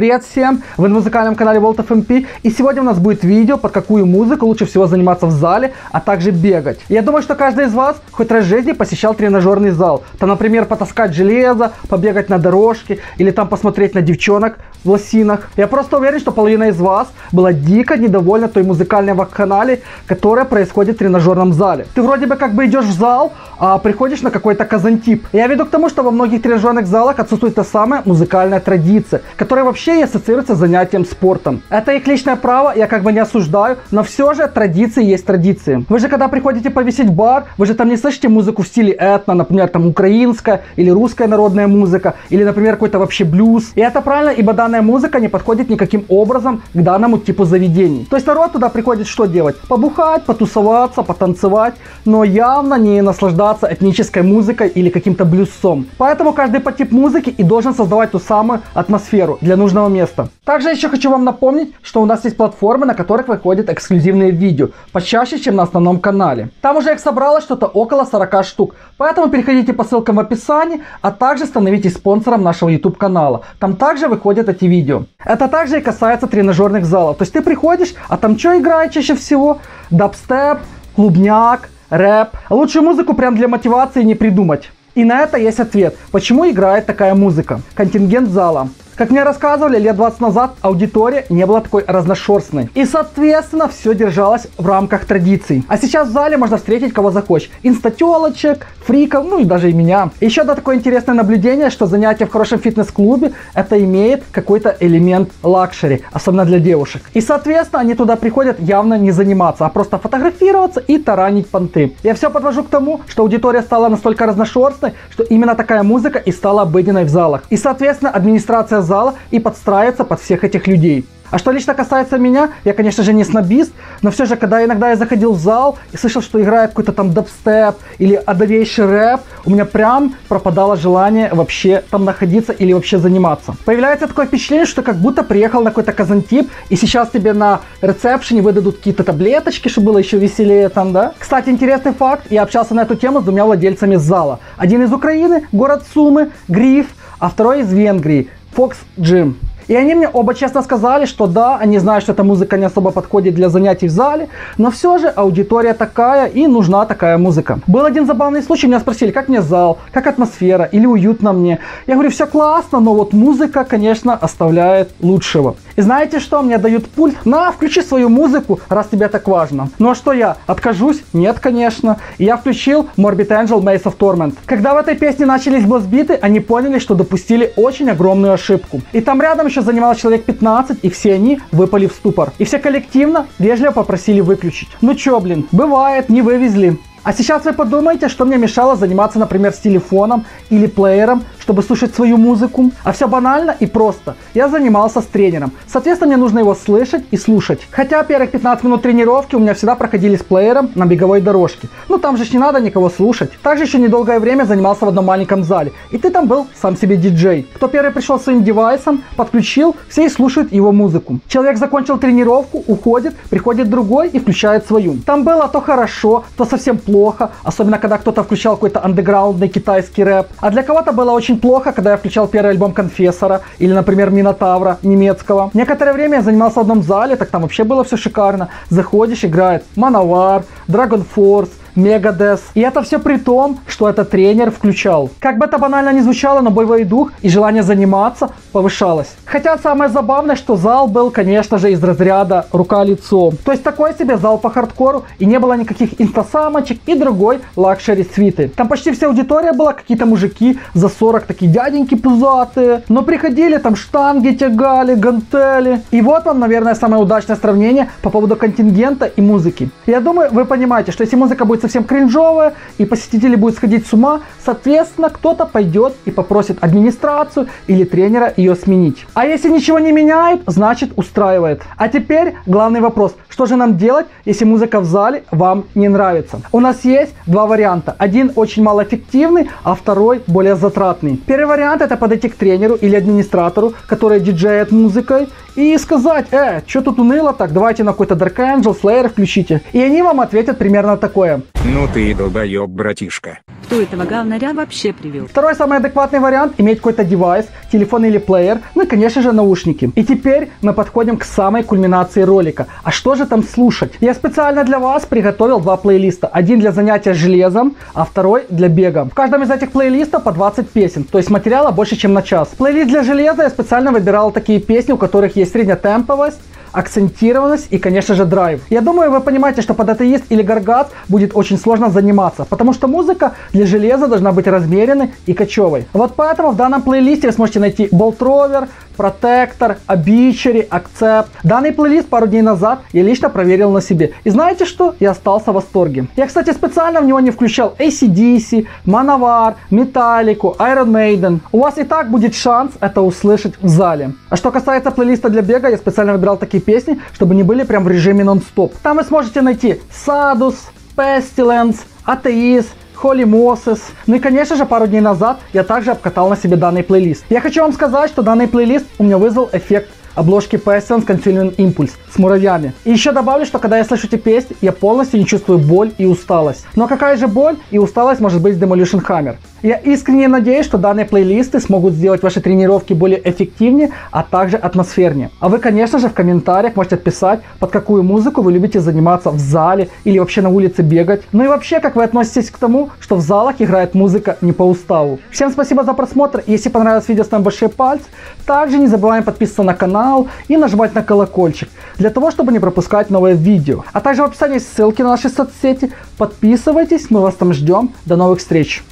Привет всем! Вы на музыкальном канале World of MP, и сегодня у нас будет видео, под какую музыку лучше всего заниматься в зале, а также бегать. Я думаю, что каждый из вас хоть раз в жизни посещал тренажерный зал. Там, например, потаскать железо, побегать на дорожке, или там посмотреть на девчонок в лосинах. Я просто уверен, что половина из вас была дико недовольна той музыкальной вакханалией, которая происходит в тренажерном зале. Ты вроде бы как бы идешь в зал, а приходишь на какой-то казантип. Я веду к тому, что во многих тренажерных залах отсутствует та самая музыкальная традиция, которая вообще и ассоциируется с занятием спортом. Это их личное право, я как бы не осуждаю, но все же традиции есть традиции. Вы же когда приходите повесить в бар, вы же там не слышите музыку в стиле этно, например, там украинская или русская народная музыка, или, например, какой-то вообще блюз. И это правильно, ибо данная музыка не подходит никаким образом к данному типу заведений. То есть народ туда приходит что делать? Побухать, потусоваться, потанцевать, но явно не наслаждаться этнической музыкой или каким-то блюзом. Поэтому каждый по типу музыки и должен создавать ту самую атмосферу для нужного места. Также еще хочу вам напомнить, что у нас есть платформы, на которых выходят эксклюзивные видео, почаще, чем на основном канале. Там уже их собралось что-то около 40 штук, поэтому переходите по ссылкам в описании, а также становитесь спонсором нашего YouTube канала. Там также выходят эти видео. Это также и касается тренажерных залов. То есть ты приходишь, а там что играет чаще всего? Дабстеп, клубняк, рэп. Лучшую музыку прям для мотивации не придумать. И на это есть ответ, почему играет такая музыка. Контингент зала. Как мне рассказывали, лет 20 назад аудитория не была такой разношерстной. И, соответственно, все держалось в рамках традиций. А сейчас в зале можно встретить кого захочешь. Инстателочек, фриков, ну и даже и меня. Еще одно такое интересное наблюдение, что занятие в хорошем фитнес-клубе, это имеет какой-то элемент лакшери, особенно для девушек. И, соответственно, они туда приходят явно не заниматься, а просто фотографироваться и таранить понты. Я все подвожу к тому, что аудитория стала настолько разношерстной, что именно такая музыка и стала обыденной в залах. И, соответственно, администрация зала и подстраиваться под всех этих людей. А что лично касается меня, я, конечно же, не снобист, но все же, когда иногда я заходил в зал и слышал, что играет какой-то там дабстеп или одовейший рэп, у меня прям пропадало желание вообще там находиться или вообще заниматься. Появляется такое впечатление, что как будто приехал на какой-то казантип, и сейчас тебе на ресепшене выдадут какие-то таблеточки, чтобы было еще веселее там, да? Кстати, интересный факт, я общался на эту тему с двумя владельцами зала. Один из Украины, город Сумы, Гриф, а второй из Венгрии, Box Gym. И они мне оба честно сказали, что да, они знают, что эта музыка не особо подходит для занятий в зале, но все же аудитория такая и нужна такая музыка. Был один забавный случай, меня спросили, как мне зал, как атмосфера или уютно мне. Я говорю, все классно, но вот музыка, конечно, оставляет лучшего. И знаете что, мне дают пульт, на, включи свою музыку, раз тебе так важно. Ну а что я, откажусь? Нет, конечно. И я включил Morbid Angel Maze of Torment. Когда в этой песне начались босс-биты, они поняли, что допустили очень огромную ошибку. И там рядом еще занималось человек 15, и все они выпали в ступор. И все коллективно вежливо попросили выключить. Ну чё, блин, бывает, не вывезли. А сейчас вы подумаете, что мне мешало заниматься, например, с телефоном или плеером, чтобы слушать свою музыку. А все банально и просто. Я занимался с тренером. Соответственно, мне нужно его слышать и слушать. Хотя первых 15 минут тренировки у меня всегда проходили с плеером на беговой дорожке. Ну там же не надо никого слушать. Также еще недолгое время занимался в одном маленьком зале. И ты там был сам себе диджей. Кто первый пришел с своим девайсом, подключил, все и слушают его музыку. Человек закончил тренировку, уходит, приходит другой и включает свою. Там было то хорошо, то совсем плохо, особенно когда кто-то включал какой-то андеграундный китайский рэп. А для кого-то было очень плохо, когда я включал первый альбом Конфессора или, например, Минотавра немецкого. Некоторое время я занимался в одном зале, так там вообще было все шикарно. Заходишь, играет Manowar, Dragon Force, Megadeth. И это все при том, что этот тренер включал. Как бы это банально не звучало, но боевой дух и желание заниматься повышалось. Хотя самое забавное, что зал был, конечно же, из разряда рука-лицо. То есть такой себе зал по хардкору, и не было никаких инстасамочек и другой лакшери-свиты. Там почти вся аудитория была, какие-то мужики за 40, такие дяденьки пузатые. Но приходили, там штанги тягали, гантели. И вот вам, наверное, самое удачное сравнение по поводу контингента и музыки. Я думаю, вы понимаете, что если музыка будет совсем кринжовая, и посетители будут сходить с ума, соответственно, кто-то пойдет и попросит администрацию или тренера ее сменить. А если ничего не меняет, значит устраивает. А теперь главный вопрос, что же нам делать, если музыка в зале вам не нравится? У нас есть два варианта, один очень малоэффективный, а второй более затратный. Первый вариант — это подойти к тренеру или администратору, который диджеет музыкой, и сказать, что тут уныло так, давайте на какой-то Dark Angel, Slayer включите. И они вам ответят примерно такое. Ну ты и долбоеб, братишка. кто этого говнаря вообще привел. Второй самый адекватный вариант — иметь какой-то девайс, телефон или плеер, ну и, конечно же, наушники. И теперь мы подходим к самой кульминации ролика. А что же там слушать? Я специально для вас приготовил два плейлиста. Один для занятия железом, а второй для бега. В каждом из этих плейлистов по 20 песен, то есть материала больше, чем на час. Плейлист для железа я специально выбирал такие песни, у которых есть среднетемповость, акцентированность и, конечно же, драйв. Я думаю, вы понимаете, что под Атеист или Гаргац будет очень сложно заниматься, потому что музыка для железа должна быть размеренной и кочевой. Вот поэтому в данном плейлисте вы сможете найти Bolt Rover, Protector, Abichary, Accept. Данный плейлист пару дней назад я лично проверил на себе. И знаете что? Я остался в восторге. Я, кстати, специально в него не включал ACDC, Manowar, Metallica, Iron Maiden. У вас и так будет шанс это услышать в зале. А что касается плейлиста для бега, я специально выбирал такие песни, чтобы не были прям в режиме нон-стоп. Там вы сможете найти Sadus, Pestilence, Atheist, Holy Moses. Ну и, конечно же, пару дней назад я также обкатал на себе данный плейлист. Я хочу вам сказать, что данный плейлист у меня вызвал эффект обложки Pestilence Consuming Impulse с муравьями. И еще добавлю, что когда я слышу эти песни, я полностью не чувствую боль и усталость. Но какая же боль и усталость может быть с Demolition Hammer? Я искренне надеюсь, что данные плейлисты смогут сделать ваши тренировки более эффективнее, а также атмосфернее. А вы, конечно же, в комментариях можете писать, под какую музыку вы любите заниматься в зале или вообще на улице бегать. Ну и вообще, как вы относитесь к тому, что в залах играет музыка не по уставу. Всем спасибо за просмотр. Если понравилось видео, ставим большой палец. Также не забываем подписываться на канал и нажимать на колокольчик, для того, чтобы не пропускать новые видео. А также в описании ссылки на наши соцсети. Подписывайтесь, мы вас там ждем. До новых встреч!